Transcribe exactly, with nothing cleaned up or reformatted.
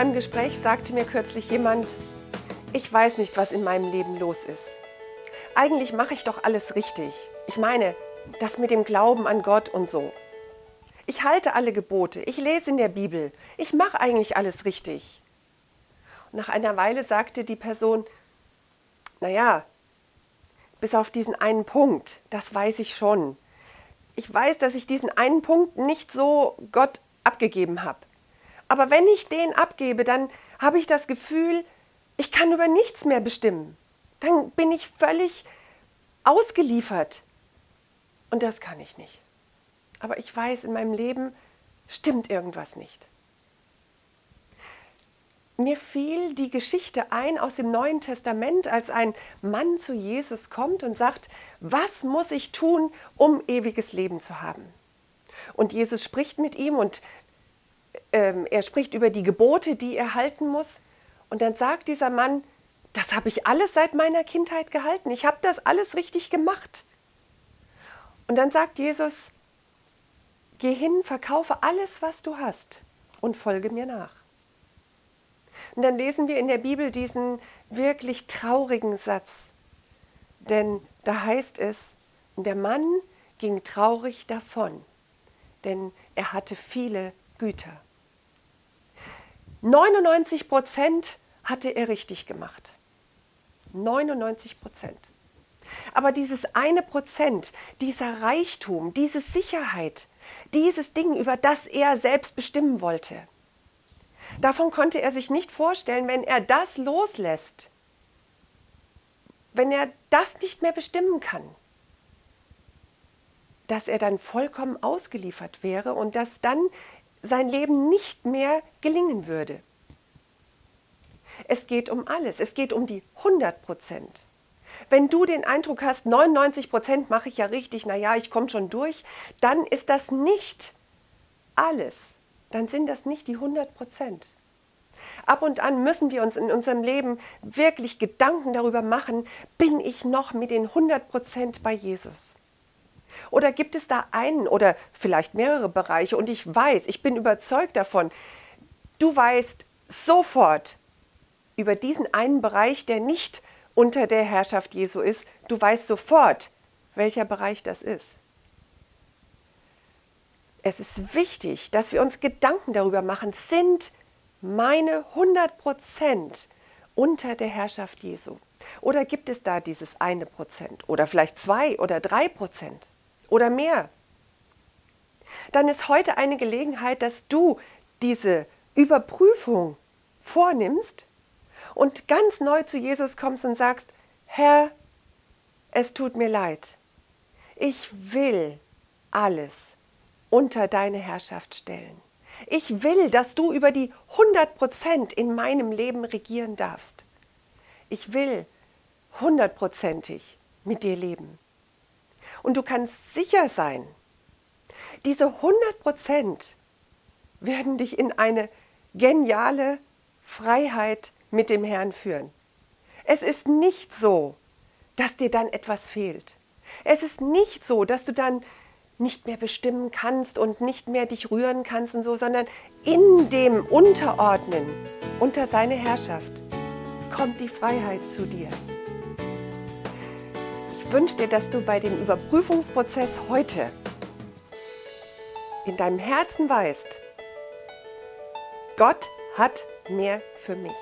einem Gespräch sagte mir kürzlich jemand, ich weiß nicht, was in meinem Leben los ist. Eigentlich mache ich doch alles richtig. Ich meine, das mit dem Glauben an Gott und so. Ich halte alle Gebote, ich lese in der Bibel, ich mache eigentlich alles richtig. Und nach einer Weile sagte die Person, naja, bis auf diesen einen Punkt, das weiß ich schon. Ich weiß, dass ich diesen einen Punkt nicht so Gott abgegeben habe. Aber wenn ich den abgebe, dann habe ich das Gefühl, ich kann über nichts mehr bestimmen. Dann bin ich völlig ausgeliefert. Und das kann ich nicht. Aber ich weiß, in meinem Leben stimmt irgendwas nicht. Mir fiel die Geschichte ein aus dem Neuen Testament, als ein Mann zu Jesus kommt und sagt, was muss ich tun, um ewiges Leben zu haben? Und Jesus spricht mit ihm und ähm, er spricht über die Gebote, die er halten muss. Und dann sagt dieser Mann, das habe ich alles seit meiner Kindheit gehalten. Ich habe das alles richtig gemacht. Und dann sagt Jesus, geh hin, verkaufe alles, was du hast und folge mir nach. Und dann lesen wir in der Bibel diesen wirklich traurigen Satz. Denn da heißt es, der Mann ging traurig davon, denn er hatte viele Güter. neunundneunzig Prozent hatte er richtig gemacht. neunundneunzig Prozent. Aber dieses eine Prozent, dieser Reichtum, diese Sicherheit, dieses Ding, über das er selbst bestimmen wollte, davon konnte er sich nicht vorstellen, wenn er das loslässt, wenn er das nicht mehr bestimmen kann, dass er dann vollkommen ausgeliefert wäre und dass dann sein Leben nicht mehr gelingen würde. Es geht um alles, es geht um die hundert Prozent. Wenn du den Eindruck hast, neunundneunzig Prozent mache ich ja richtig, naja, ich komme schon durch, dann ist das nicht alles. Dann sind das nicht die hundert Prozent. Ab und an müssen wir uns in unserem Leben wirklich Gedanken darüber machen, bin ich noch mit den hundert Prozent bei Jesus? Oder gibt es da einen oder vielleicht mehrere Bereiche und ich weiß, ich bin überzeugt davon, du weißt sofort über diesen einen Bereich, der nicht unter der Herrschaft Jesu ist, du weißt sofort, welcher Bereich das ist. Es ist wichtig, dass wir uns Gedanken darüber machen, sind meine hundert Prozent unter der Herrschaft Jesu? Oder gibt es da dieses eine Prozent oder vielleicht zwei oder drei Prozent oder mehr? Dann ist heute eine Gelegenheit, dass du diese Überprüfung vornimmst und ganz neu zu Jesus kommst und sagst, Herr, es tut mir leid, ich will alles unter deine Herrschaft stellen. Ich will, dass du über die hundert Prozent in meinem Leben regieren darfst. Ich will hundertprozentig mit dir leben. Und du kannst sicher sein, diese hundert Prozent werden dich in eine geniale Freiheit mit dem Herrn führen. Es ist nicht so, dass dir dann etwas fehlt. Es ist nicht so, dass du dann nicht mehr bestimmen kannst und nicht mehr dich rühren kannst und so, sondern in dem Unterordnen unter seine Herrschaft kommt die Freiheit zu dir. Ich wünsche dir, dass du bei dem Überprüfungsprozess heute in deinem Herzen weißt, Gott hat mehr für mich.